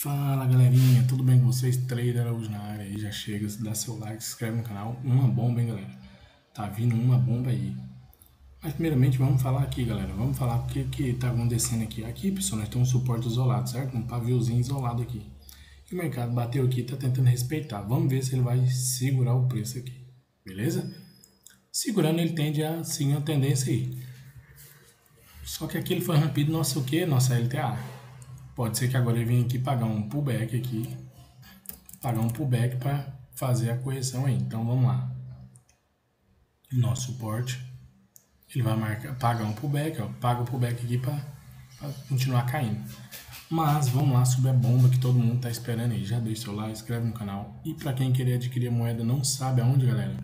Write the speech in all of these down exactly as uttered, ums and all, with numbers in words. Fala galerinha, tudo bem com vocês? Trader Araújo na área aí, já chega, dá seu like, se inscreve no canal. Uma bomba, hein galera? Tá vindo uma bomba aí. Mas primeiramente vamos falar aqui galera, vamos falar o que que tá acontecendo aqui. Aqui pessoal, nós temos um suporte isolado, certo? Um paviozinho isolado aqui. E o mercado bateu aqui, tá tentando respeitar. Vamos ver se ele vai segurar o preço aqui, beleza? Segurando ele tende a seguir a tendência aí. Só que aqui ele foi rompido, nossa o que? Nossa L T A. Pode ser que agora ele venha aqui pagar um pullback aqui, pagar um pullback para fazer a correção aí. Então vamos lá, nosso suporte, ele vai marcar, pagar um pullback, ó, paga o pullback aqui para continuar caindo. Mas vamos lá sobre a bomba que todo mundo está esperando aí. Já deixa o seu like, inscreve no canal. E para quem querer adquirir a moeda não sabe aonde galera,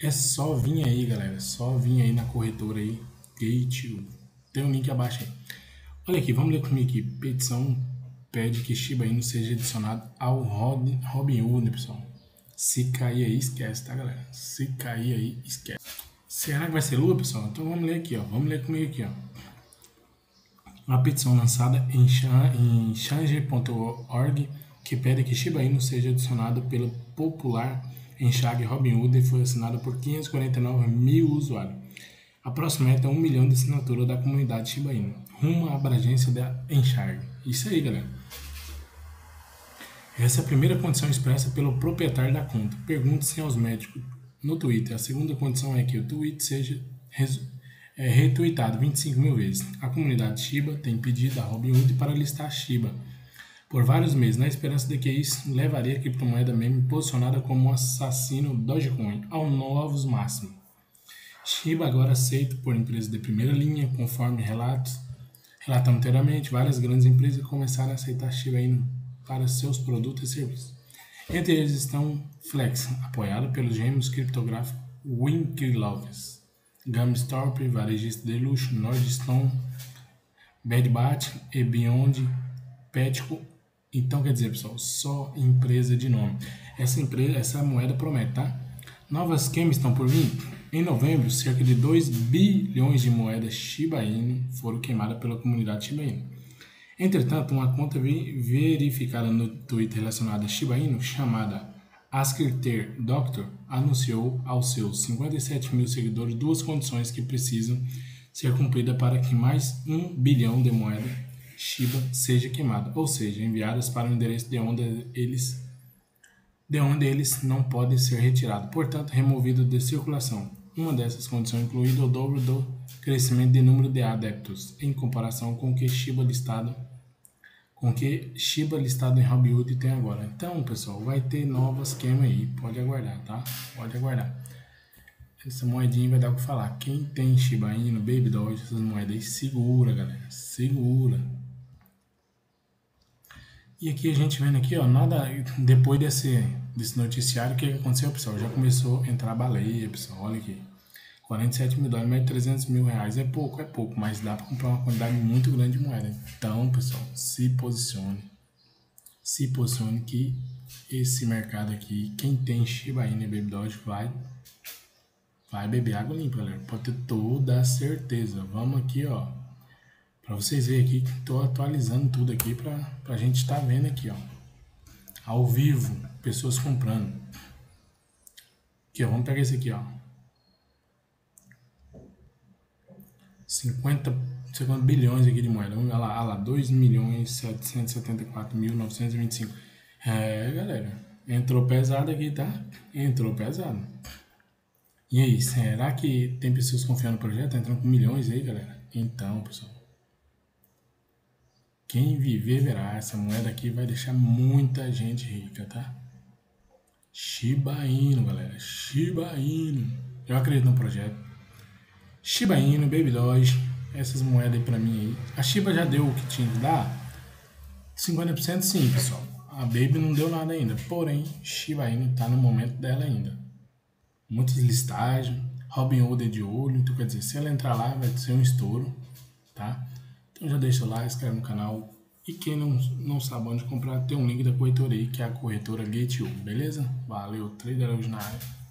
é só vir aí galera, é só vir aí na corretora aí, Gate ponto i o, tem um link abaixo aí. Olha aqui, vamos ler comigo aqui. Petição pede que Shiba Inu seja adicionado ao Robinhood, pessoal. Se cair aí, esquece, tá, galera? Se cair aí, esquece. Será que vai ser Lua, pessoal? Então vamos ler aqui, ó. Vamos ler comigo aqui, ó. A petição lançada em, em change ponto org que pede que Shiba Inu seja adicionado pelo popular enxergue Robinhood e foi assinada por quinhentos e quarenta e nove mil usuários. A próxima meta é um milhão de assinaturas da comunidade Shiba Inu, rumo à abrangência da enxergue. Isso aí, galera. Essa é a primeira condição expressa pelo proprietário da conta. Pergunte-se aos médicos no Twitter. A segunda condição é que o tweet seja é, retweetado vinte e cinco mil vezes. A comunidade Shiba tem pedido a Robinhood para listar Shiba por vários meses, na esperança de que isso levaria a criptomoeda meme posicionada como assassino Dogecoin ao novos máximos. Shiba agora aceito por empresas de primeira linha, conforme relatos relatando anteriormente, várias grandes empresas começaram a aceitar Shiba Inu para seus produtos e serviços. Entre eles estão Flex, apoiada pelos gêmeos criptográficos Winklevoss, Gumstorp, varejista de luxo, Nordstrom, Bed Bath e Beyond, Petco. Então quer dizer pessoal, só empresa de nome. Essa empresa, essa moeda promete, tá? Novas quemas estão por vir. Em novembro, cerca de dois bilhões de moedas Shiba Inu foram queimadas pela comunidade Shiba Inu. Entretanto, uma conta verificada no Twitter relacionada a Shiba Inu, chamada AskTheDoctor, anunciou aos seus cinquenta e sete mil seguidores duas condições que precisam ser cumpridas para que mais um bilhão de moedas Shiba seja queimada, ou seja, enviadas para o endereço de onde eles, de onde eles não podem ser retirados, portanto, removidos de circulação. Uma dessas condições inclui o dobro do crescimento de número de adeptos, em comparação com o que Shiba listado, com que Shiba listado em Robinhood tem agora. Então, pessoal, vai ter novas queima aí, pode aguardar, tá? Pode aguardar. Essa moedinha vai dar o que falar. Quem tem Shiba Inu, Baby Doge, essas moedas aí, segura, galera, segura. E aqui a gente vendo aqui, ó, nada, depois desse, desse noticiário, o que aconteceu, pessoal? Já começou a entrar baleia, pessoal, olha aqui. quarenta e sete mil dólares, mais de trezentos mil reais, é pouco, é pouco, mas dá para comprar uma quantidade muito grande de moeda. Então, pessoal, se posicione, se posicione que esse mercado aqui, quem tem Shiba Inu e Baby Doge vai, vai beber água limpa, galera. Pode ter toda a certeza. Vamos aqui, ó. Para vocês verem aqui, estou atualizando tudo aqui para a gente estar tá vendo aqui, ó, ao vivo, pessoas comprando. Aqui, ó, vamos pegar esse aqui, ó, cinquenta bilhões aqui de moeda. Olha lá, olha lá, dois milhões setecentos e setenta e quatro mil novecentos e vinte e cinco. É, galera, entrou pesado aqui, tá? Entrou pesado. E aí, será que tem pessoas confiando no projeto? Entrando com milhões aí, galera? Então, pessoal, quem viver verá, essa moeda aqui vai deixar muita gente rica, tá? Shiba Inu, galera, Shiba Inu. Eu acredito no projeto. Shiba Inu, Baby Doge, essas moedas aí pra mim aí. A Shiba já deu o que tinha que dar? cinquenta por cento sim, pessoal. A Baby não deu nada ainda, porém, Shiba Inu tá no momento dela ainda. Muitas listagens, Robinhood é de olho, então quer dizer, se ela entrar lá vai ser um estouro, tá? Então já deixa o like, inscreve no canal. E quem não, não sabe onde comprar, tem um link da corretora aí, que é a corretora Gate ponto i o, beleza? Valeu, Trader Araújo na área.